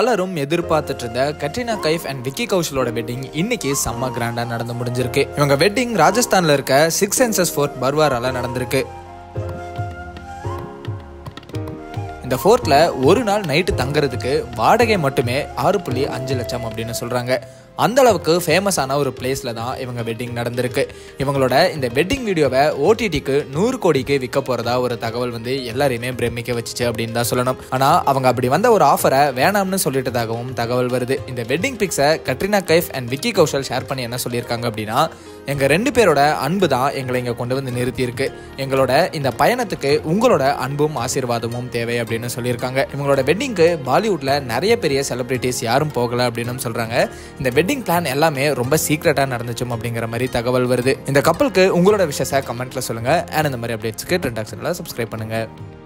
பலரும் எதிர்பார்த்துட்டு இருந்த கட்ரீனா கைஃப் அண்ட் விக்கி கௌஷலோட வெட்டிங் இன்னைக்கு செம்ம கிராண்டா நடந்து முடிஞ்சிருக்கு. இவங்க வெட்டிங் ராஜஸ்தான்ல இருக்க சிக்ஸ் சென்சஸ் ஃபோர்ட் பர்வாரால நடந்திருக்கு. இந்த ஃபோர்ட்டில் ஒரு நாள் நைட்டு தங்குறதுக்கு வாடகை மட்டுமே 6.5 லட்சம் அப்படின்னு சொல்கிறாங்க. அந்தளவுக்கு ஃபேமஸான ஒரு பிளேஸில் தான் இவங்க வெட்டிங் நடந்திருக்கு. இவங்களோட இந்த வெட்டிங் வீடியோவை ஓடிடிக்கு 100 கோடிக்கு விற்க போகிறதா ஒரு தகவல் வந்து எல்லாரையுமே பிரமிக்க வச்சுச்சு அப்படின்னு தான் சொல்லணும். ஆனால் அவங்க அப்படி வந்த ஒரு ஆஃபரை வேணாம்னு சொல்லிட்டதாகவும் தகவல் வருது. இந்த வெட்டிங் பிக்ஸை கட்ரீனா கைஃப் அண்ட் விக்கி கௌஷல் ஷேர் பண்ணி என்ன சொல்லியிருக்காங்க அப்படின்னா, எங்கள் 2 பேரோட அன்பு தான் எங்களை இங்கே கொண்டு வந்து நிறுத்தியிருக்கு. எங்களோட இந்த பயணத்துக்கு உங்களோட அன்பும் ஆசீர்வாதமும் தேவை அப்படின்னு சொல்லியிருக்காங்க. இவங்களோட வெட்டிங்க்கு பாலிவுட்டில் நிறைய பெரிய செலிபிரிட்டிஸ் யாரும் போகலை அப்படின்னு சொல்கிறாங்க. இந்த வெட்டிங் பிளான் எல்லாமே ரொம்ப சீக்ரெட்டாக நடந்துச்சும் அப்படிங்கிற மாதிரி தகவல் வருது. இந்த கப்பலுக்கு உங்களோட விஷயத்தை கமெண்ட்டில் சொல்லுங்கள். அண்ட் இந்த மாதிரி அப்டேட்ஸ்க்கு ட்ரெண்ட் ஆக்ஷனில் சப்ஸ்கிரைப் பண்ணுங்கள்.